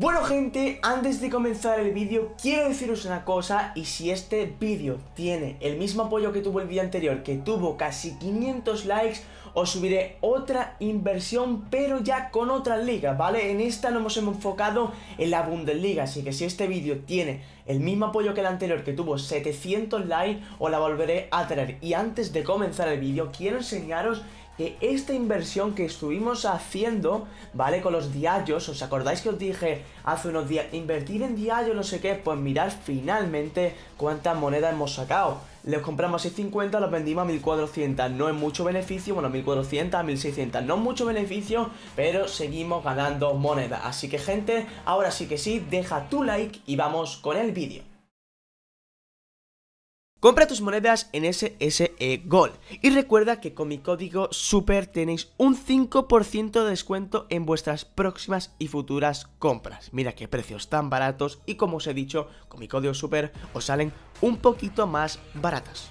Bueno gente, antes de comenzar el vídeo quiero deciros una cosa, y si este vídeo tiene el mismo apoyo que tuvo el vídeo anterior, que tuvo casi 500 likes, os subiré otra inversión pero ya con otra liga, ¿vale? En esta nos hemos enfocado en la Bundesliga, así que si este vídeo tiene el mismo apoyo que el anterior, que tuvo 700 likes, os la volveré a traer. Y antes de comenzar el vídeo quiero enseñaros que esta inversión que estuvimos haciendo, ¿vale? Con los diarios, ¿os acordáis que os dije hace unos días, invertir en diarios, no sé qué? Pues mirad finalmente cuántas monedas hemos sacado. Los compramos a 650, los vendimos a 1400. No es mucho beneficio, bueno, 1400 a 1600. No es mucho beneficio, pero seguimos ganando moneda. Así que, gente, ahora sí que sí, deja tu like y vamos con el vídeo. Compra tus monedas en SSE Gold y recuerda que con mi código SUPER tenéis un 5% de descuento en vuestras próximas y futuras compras. Mira qué precios tan baratos, y como os he dicho, con mi código SUPER os salen un poquito más baratas.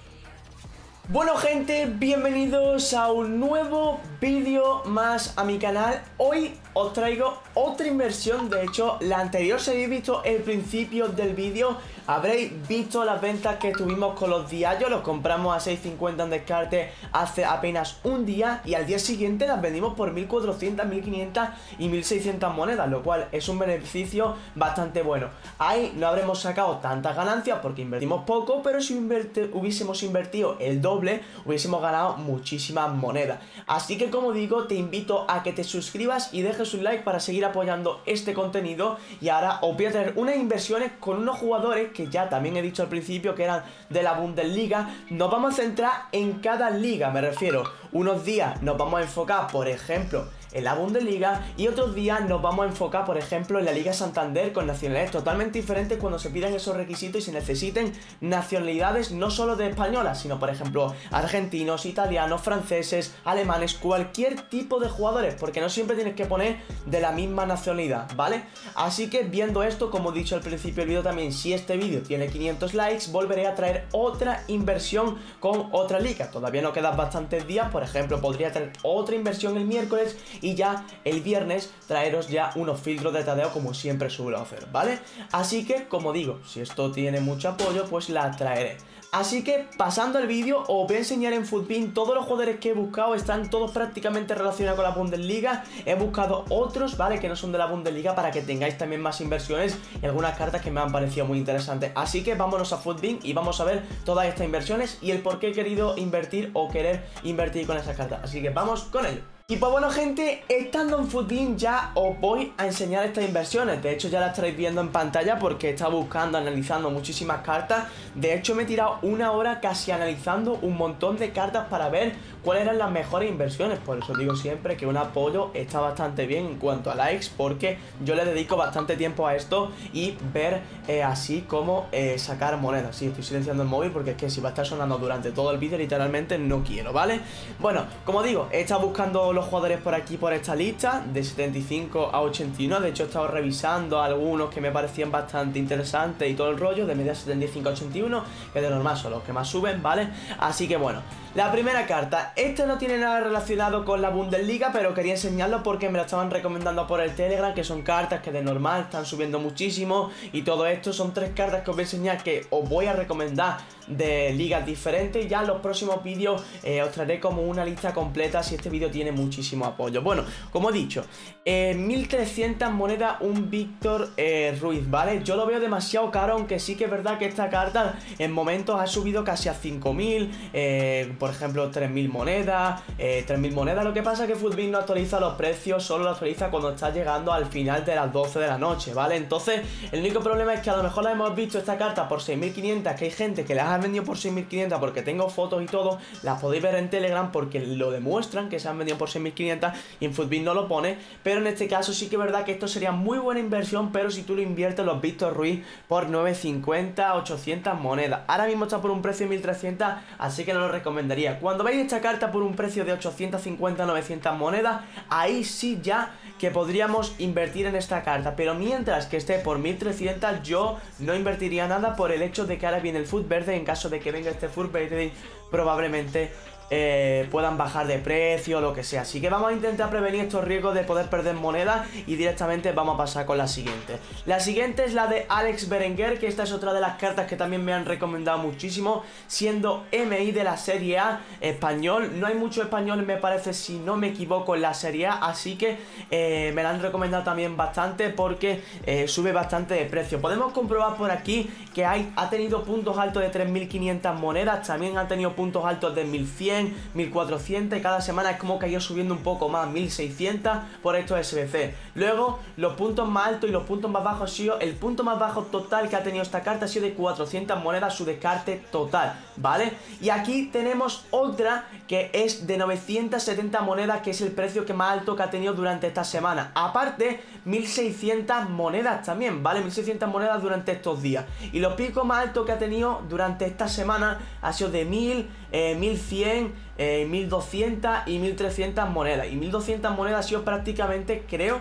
Bueno gente, bienvenidos a un nuevo vídeo más a mi canal. Hoy os traigo otra inversión, de hecho la anterior, si habéis visto el principio del vídeo habréis visto las ventas que tuvimos con los diarios. Los compramos a 650 en descarte hace apenas un día y al día siguiente las vendimos por 1400, 1500 y 1600 monedas, lo cual es un beneficio bastante bueno. Ahí no habremos sacado tantas ganancias porque invertimos poco, pero si hubiésemos invertido el doble hubiésemos ganado muchísimas monedas. Así que como digo, te invito a que te suscribas y dejes un like para seguir apoyando este contenido. Y ahora os voy a traer unas inversiones con unos jugadores que ya también he dicho al principio que eran de la Bundesliga. Nos vamos a centrar en cada liga, me refiero, unos días nos vamos a enfocar, por ejemplo, en la Bundesliga y otros días nos vamos a enfocar, por ejemplo, en la Liga Santander, con nacionalidades totalmente diferentes cuando se pidan esos requisitos y se necesiten nacionalidades no solo de españolas, sino por ejemplo argentinos, italianos, franceses, alemanes, cualquier tipo de jugadores, porque no siempre tienes que poner de la misma nacionalidad, ¿vale? Así que viendo esto, como he dicho al principio del vídeo también, si este vídeo tiene 500 likes, volveré a traer otra inversión con otra liga. Todavía nos quedan bastantes días, por ejemplo, podría traer otra inversión el miércoles y ya el viernes traeros ya unos filtros de tadeo como siempre suelo hacer, ¿vale? Así que, como digo, si esto tiene mucho apoyo, pues la traeré. Así que, pasando al vídeo, os voy a enseñar en FUTBIN todos los jugadores que he buscado. Están todos prácticamente relacionados con la Bundesliga. He buscado otros, ¿vale?, que no son de la Bundesliga, para que tengáis también más inversiones y algunas cartas que me han parecido muy interesantes. Así que vámonos a FUTBIN y vamos a ver todas estas inversiones y el por qué he querido invertir o querer invertir con esas cartas. Así que vamos con ello. Y pues bueno gente, estando en FUTBIN ya os voy a enseñar estas inversiones. De hecho ya las estaréis viendo en pantalla porque he estado buscando, analizando muchísimas cartas. De hecho me he tirado una hora casi analizando un montón de cartas para ver cuáles eran las mejores inversiones. Por eso digo siempre que un apoyo está bastante bien en cuanto a likes, porque yo le dedico bastante tiempo a esto y ver así como sacar monedas. Sí, estoy silenciando el móvil porque es que si va a estar sonando durante todo el vídeo literalmente no quiero, ¿vale? Bueno, como digo, he estado buscando los jugadores por aquí, por esta lista, de 75 a 81, de hecho he estado revisando algunos que me parecían bastante interesantes y todo el rollo, de media 75 a 81, que de normal son los que más suben, ¿vale? Así que bueno, la primera carta, esta no tiene nada relacionado con la Bundesliga, pero quería enseñarlo porque me lo estaban recomendando por el Telegram, que son cartas que de normal están subiendo muchísimo y todo esto. Son tres cartas que os voy a enseñar, que os voy a recomendar de ligas diferentes. Ya en los próximos vídeos os traeré como una lista completa si este vídeo tiene muchísimo apoyo. Bueno, como he dicho, 1300 monedas un Víctor Ruiz, ¿vale? Yo lo veo demasiado caro, aunque sí que es verdad que esta carta en momentos ha subido casi a 5000, por ejemplo 3000 monedas, 3000 monedas. Lo que pasa es que FUTBIN no actualiza los precios, solo lo actualiza cuando está llegando al final de las 12 de la noche, ¿vale? Entonces el único problema es que a lo mejor la hemos visto esta carta por 6500, que hay gente que las ha vendido por 6500, porque tengo fotos y todo, las podéis ver en Telegram porque lo demuestran que se han vendido por 6500 y en FUTBIN no lo pone. Pero en este caso sí que es verdad que esto sería muy buena inversión, pero si tú lo inviertes los Víctor Ruiz por 950, 800 monedas. Ahora mismo está por un precio de 1300, así que no lo recomendaría. Cuando veis esta carta por un precio de 850, 900 monedas, ahí sí ya que podríamos invertir en esta carta, pero mientras que esté por 1300 yo no invertiría nada, por el hecho de que ahora viene el FUT verde. En caso de que venga este FUT verde probablemente puedan bajar de precio, lo que sea. Así que vamos a intentar prevenir estos riesgos de poder perder monedas y directamente vamos a pasar con la siguiente. La siguiente es la de Alex Berenguer, que esta es otra de las cartas que también me han recomendado muchísimo, siendo MI de la Serie A español. No hay mucho español, me parece, si no me equivoco, en la Serie A, así que me la han recomendado también bastante porque sube bastante de precio. Podemos comprobar por aquí que ha tenido puntos altos de 3.500 monedas, también ha tenido puntos altos de 1.100, 1.400, y cada semana es como que ha ido subiendo un poco más, 1.600 por estos SBC. Luego los puntos más altos y los puntos más bajos han sido, el punto más bajo total que ha tenido esta carta ha sido de 400 monedas, su descarte total, ¿vale? Y aquí tenemos otra que es de 970 monedas, que es el precio que más alto que ha tenido durante esta semana. Aparte 1.600 monedas también, ¿vale? 1.600 monedas durante estos días. Y los picos más altos que ha tenido durante esta semana ha sido de 1.000, 1.100, 1.200 y 1.300 monedas. Y 1.200 monedas ha sido prácticamente, creo,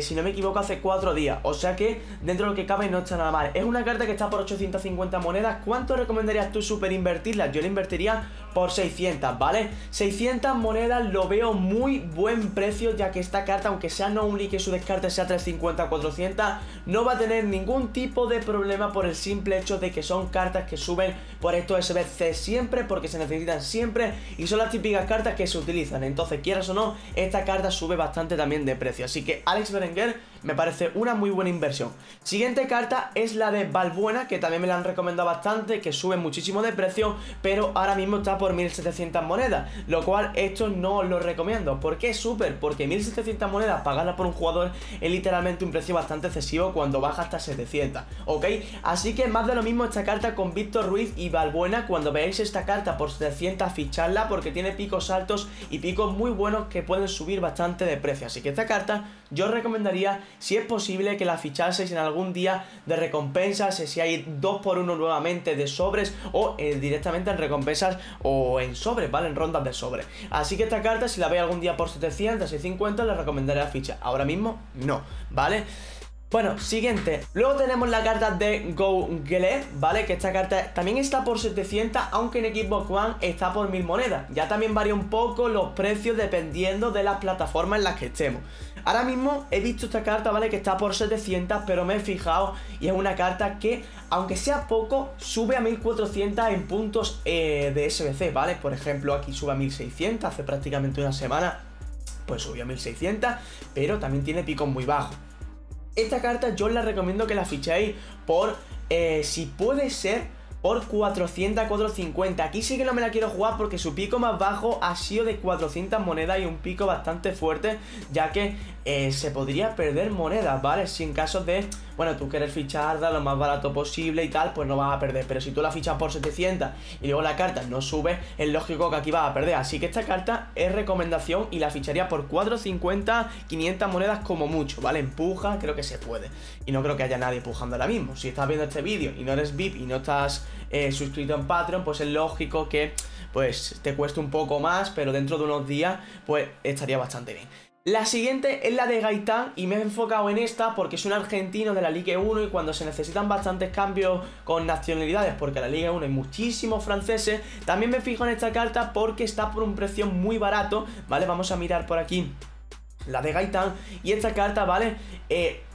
si no me equivoco, hace 4 días. O sea que dentro de lo que cabe no está nada mal. Es una carta que está por 850 monedas. ¿Cuánto recomendarías tú super invertirla? Yo la invertiría por 600, ¿vale? 600 monedas lo veo muy buen precio, ya que esta carta, aunque sea no única y su descarte sea 350, 400, no va a tener ningún tipo de problema por el simple hecho de que son cartas que suben por estos SBC siempre, porque se necesitan siempre y son las típicas cartas que se utilizan. Entonces, quieras o no, esta carta sube bastante también de precio. Así que Alex Berenguer me parece una muy buena inversión. Siguiente carta es la de Balbuena, que también me la han recomendado bastante, que sube muchísimo de precio, pero ahora mismo está por 1.700 monedas, lo cual esto no os lo recomiendo. ¿Por qué súper? Porque 1.700 monedas pagarlas por un jugador es literalmente un precio bastante excesivo cuando baja hasta 700, ¿ok? Así que más de lo mismo esta carta con Víctor Ruiz y Balbuena. Cuando veáis esta carta por 700, ficharla, porque tiene picos altos y picos muy buenos que pueden subir bastante de precio. Así que esta carta yo os recomendaría, si es posible, que la fichaseis en algún día de recompensas, si hay 2x1 nuevamente de sobres, o directamente en recompensas o en sobres, ¿vale? En rondas de sobres. Así que esta carta, si la veis algún día por 700, 650, la recomendaré la ficha. Ahora mismo no, ¿vale? Bueno, siguiente. Luego tenemos la carta de Goglet, ¿vale? Que esta carta también está por 700, aunque en Xbox One está por 1000 monedas. Ya también varía un poco los precios dependiendo de las plataformas en las que estemos. Ahora mismo he visto esta carta, ¿vale? Que está por 700, pero me he fijado y es una carta que, aunque sea poco, sube a 1400 en puntos de SBC, ¿vale? Por ejemplo, aquí sube a 1600, hace prácticamente una semana pues subió a 1600, pero también tiene picos muy bajos. Esta carta yo os la recomiendo que la fichéis por, si puede ser, por 400, 450. Aquí sí que no me la quiero jugar porque su pico más bajo ha sido de 400 monedas y un pico bastante fuerte, ya que se podría perder monedas, ¿vale? Si en caso de, bueno, tú quieres ficharla lo más barato posible y tal, pues no vas a perder. Pero si tú la fichas por 700 y luego la carta no sube, es lógico que aquí vas a perder. Así que esta carta es recomendación y la ficharía por 450, 500 monedas como mucho, ¿vale? Empuja, creo que se puede. Y no creo que haya nadie empujando ahora mismo. Si estás viendo este vídeo y no eres VIP y no estás suscrito en Patreon, pues es lógico que pues te cueste un poco más, pero dentro de unos días pues estaría bastante bien. La siguiente es la de Gaitán y me he enfocado en esta porque es un argentino de la Liga 1 y cuando se necesitan bastantes cambios con nacionalidades, porque en la Liga 1 hay muchísimos franceses, también me fijo en esta carta porque está por un precio muy barato, ¿vale? Vamos a mirar por aquí la de Gaitán y esta carta, ¿vale?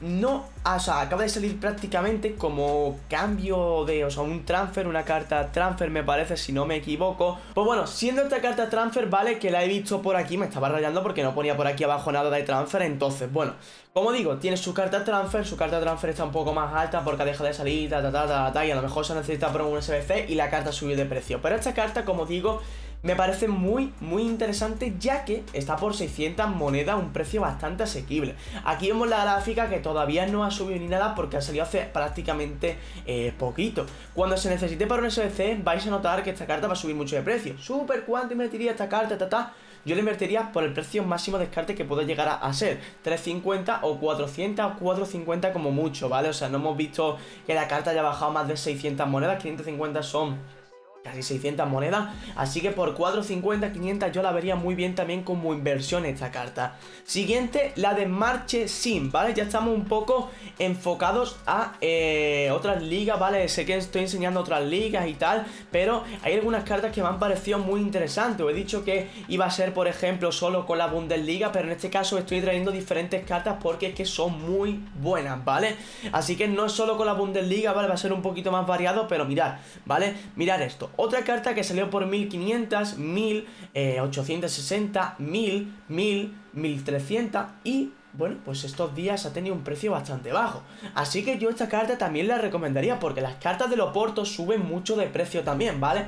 No, o sea, acaba de salir prácticamente como cambio de, o sea, un transfer, una carta transfer me parece, si no me equivoco. Pues bueno, siendo esta carta transfer, ¿vale? Que la he visto por aquí, me estaba rayando porque no ponía por aquí abajo nada de transfer, entonces, bueno, como digo, tiene su carta transfer está un poco más alta porque deja de salir, y a lo mejor se necesita por un SBC y la carta subió de precio. Pero esta carta, como digo, me parece muy, muy interesante, ya que está por 600 monedas, un precio bastante asequible. Aquí vemos la gráfica que todavía no ha subido ni nada porque ha salido hace prácticamente poquito. Cuando se necesite para un SBC vais a notar que esta carta va a subir mucho de precio. Súper, ¿cuánto invertiría esta carta? Yo la invertiría por el precio máximo de descarte que puede llegar a ser, 350 o 400 o 450 como mucho, ¿vale? O sea, no hemos visto que la carta haya bajado más de 600 monedas, 550 son casi 600 monedas, así que por 450, 500 yo la vería muy bien también como inversión esta carta. Siguiente, la de Marche Sim, ¿vale? Ya estamos un poco enfocados a otras ligas, ¿vale? Sé que estoy enseñando otras ligas y tal, pero hay algunas cartas que me han parecido muy interesantes. Os he dicho que iba a ser, por ejemplo, solo con la Bundesliga, pero en este caso estoy trayendo diferentes cartas porque es que son muy buenas, ¿vale? Así que no solo con la Bundesliga, ¿vale? Va a ser un poquito más variado, pero mirad, ¿vale? Mirad esto. Otra carta que salió por 1500, 1000, 860, 1000, 1000, 1300 y, bueno, pues estos días ha tenido un precio bastante bajo. Así que yo esta carta también la recomendaría porque las cartas del Oporto suben mucho de precio también, ¿vale?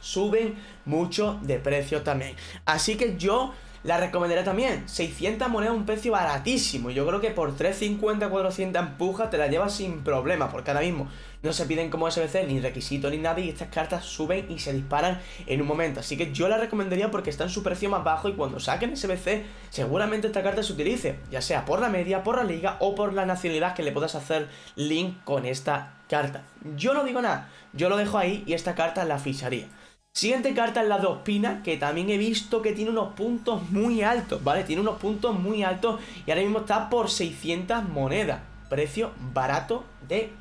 Suben mucho de precio también. Así que yo la recomendaría también. 600 monedas, un precio baratísimo. Yo creo que por 350, 400 empujas te la llevas sin problema, porque ahora mismo no se piden como SBC ni requisito ni nada, y estas cartas suben y se disparan en un momento. Así que yo la recomendaría porque está en su precio más bajo, y cuando saquen SBC seguramente esta carta se utilice, ya sea por la media, por la liga o por la nacionalidad que le puedas hacer link con esta carta. Yo no digo nada, yo lo dejo ahí y esta carta la ficharía. Siguiente carta es la de Ospina, que también he visto que tiene unos puntos muy altos, ¿vale? Tiene unos puntos muy altos y ahora mismo está por 600 monedas. Precio barato de...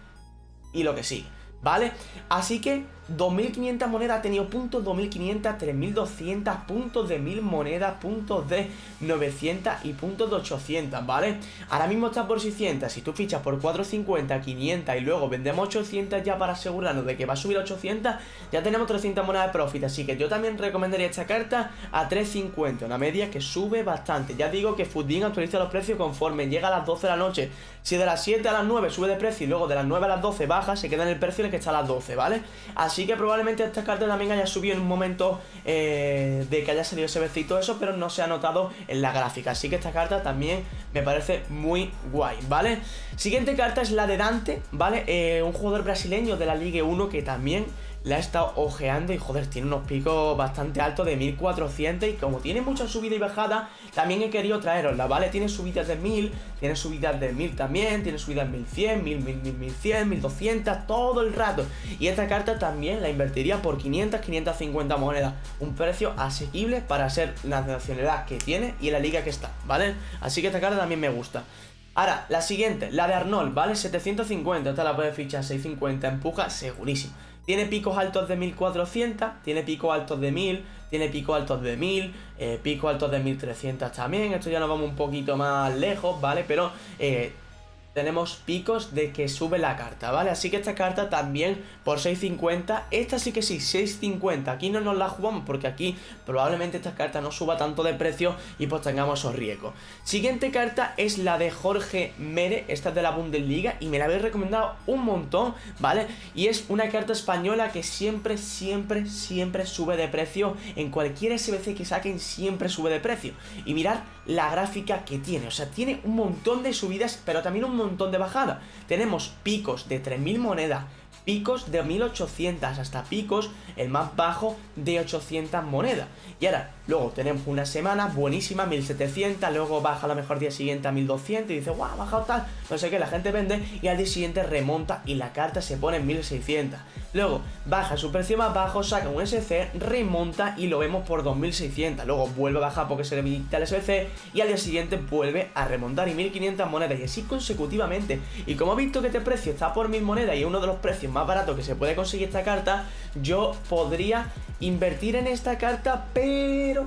y lo que sigue, ¿vale? Así que 2500 monedas ha tenido puntos, 2500, 3200, puntos de 1000 monedas, puntos de 900 y puntos de 800, ¿vale? Ahora mismo está por 600, si tú fichas por 450, 500 y luego vendemos 800 ya para asegurarnos de que va a subir a 800, ya tenemos 300 monedas de profit, así que yo también recomendaría esta carta a 350, una media que sube bastante. Ya digo que FUTBIN actualiza los precios conforme llega a las 12 de la noche. Si de las 7 a las 9 sube de precio y luego de las 9 a las 12 baja, se queda en el precio en el que está a las 12, ¿vale? Así que probablemente esta carta también haya subido en un momento de que haya salido ese SBC y todo eso, pero no se ha notado en la gráfica. Así que esta carta también me parece muy guay, ¿vale? Siguiente carta es la de Dante, ¿vale? Un jugador brasileño de la Ligue 1 que también la he estado ojeando y, joder, tiene unos picos bastante altos de 1400, y como tiene mucha subida y bajada, también he querido traerosla, ¿vale? Tiene subidas de 1000, tiene subidas de 1000 también, tiene subidas de 1100, 1000, 1000, 1100, 1200, todo el rato. Y esta carta también la invertiría por 500, 550 monedas. Un precio asequible para ser la nacionalidad que tiene y la liga que está, ¿vale? Así que esta carta también me gusta. Ahora, la siguiente, la de Arnold, ¿vale? 750, esta la puedes fichar, 650, empuja, segurísimo. Tiene picos altos de 1400, tiene picos altos de 1000, tiene picos altos de 1000, picos altos de 1300 también. Esto ya nos vamos un poquito más lejos, ¿vale? Pero tenemos picos de que sube la carta, ¿vale? Así que esta carta también por 6.50, esta sí que sí, 6.50, aquí no nos la jugamos porque aquí probablemente esta carta no suba tanto de precio y pues tengamos esos riesgos. Siguiente carta es la de Jorge Mere, esta es de la Bundesliga y me la habéis recomendado un montón, ¿vale? Y es una carta española que siempre, siempre, siempre sube de precio, en cualquier SBC que saquen siempre sube de precio. Y mirad la gráfica que tiene, o sea, tiene un montón de subidas pero también un montón de bajada. Tenemos picos de 3000 monedas, picos de 1800, hasta picos, el más bajo, de 800 monedas. Y ahora, luego tenemos una semana buenísima, 1700, luego baja a lo mejor día siguiente a 1200 y dice, guau, ha bajado tal, no sé qué, la gente vende y al día siguiente remonta y la carta se pone en 1600. Luego baja su precio más bajo, saca un SC, remonta y lo vemos por 2600. Luego vuelve a bajar porque se le visita el SC y al día siguiente vuelve a remontar y 1500 monedas y así consecutivamente. Y como he visto que este precio está por 1000 monedas y es uno de los precios más baratos que se puede conseguir esta carta, yo podría invertir en esta carta, pero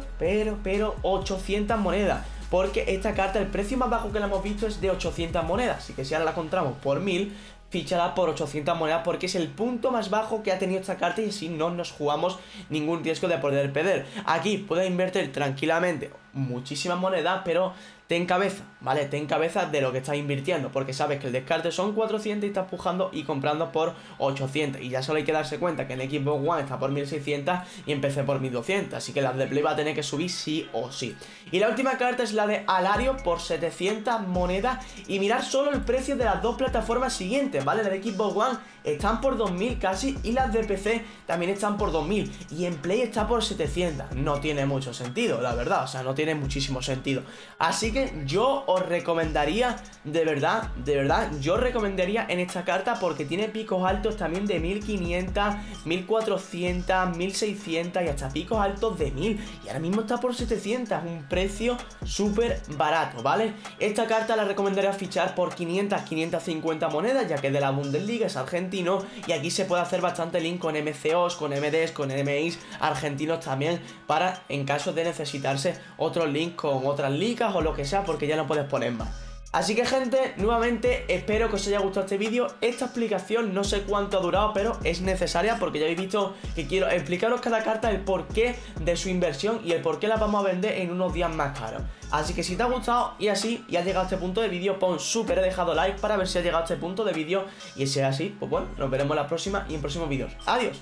800 monedas. Porque esta carta, el precio más bajo que la hemos visto es de 800 monedas. Así que si ahora la compramos por 1000, fichará por 800 monedas porque es el punto más bajo que ha tenido esta carta y así no nos jugamos ningún riesgo de poder perder. Aquí puedes invertir tranquilamente muchísimas monedas, pero ten cabeza, ¿vale? Ten cabeza de lo que estás invirtiendo, porque sabes que el descarte son 400 y estás pujando y comprando por 800. Y ya solo hay que darse cuenta que en el Xbox One está por 1600 y empecé por 1200. Así que las de Play va a tener que subir sí o sí. Y la última carta es la de Alario por 700 monedas. Y mirar solo el precio de las dos plataformas siguientes, ¿vale? Las de Xbox One están por 2000 casi y las de PC también están por 2000. Y en Play está por 700. No tiene mucho sentido, la verdad. O sea, no tiene tiene muchísimo sentido. Así que yo os recomendaría, de verdad, yo recomendaría en esta carta porque tiene picos altos también de 1500, 1400, 1600 y hasta picos altos de 1000. Y ahora mismo está por 700, un precio súper barato, ¿vale? Esta carta la recomendaría fichar por 500, 550 monedas, ya que es de la Bundesliga, es argentino, y aquí se puede hacer bastante link con MCOs, con MDs, con MIs argentinos también, para en caso de necesitarse otros links con otras ligas o lo que sea, porque ya no puedes poner más. Así que, gente, nuevamente espero que os haya gustado este vídeo. Esta explicación no sé cuánto ha durado, pero es necesaria porque ya habéis visto que quiero explicaros cada carta el porqué de su inversión y el porqué la vamos a vender en unos días más caros. Así que si te ha gustado y has llegado a este punto de vídeo, pon súper, he dejado like para ver si has llegado a este punto de vídeo, y si es así, pues bueno, nos veremos en la próxima y en próximos vídeos. ¡Adiós!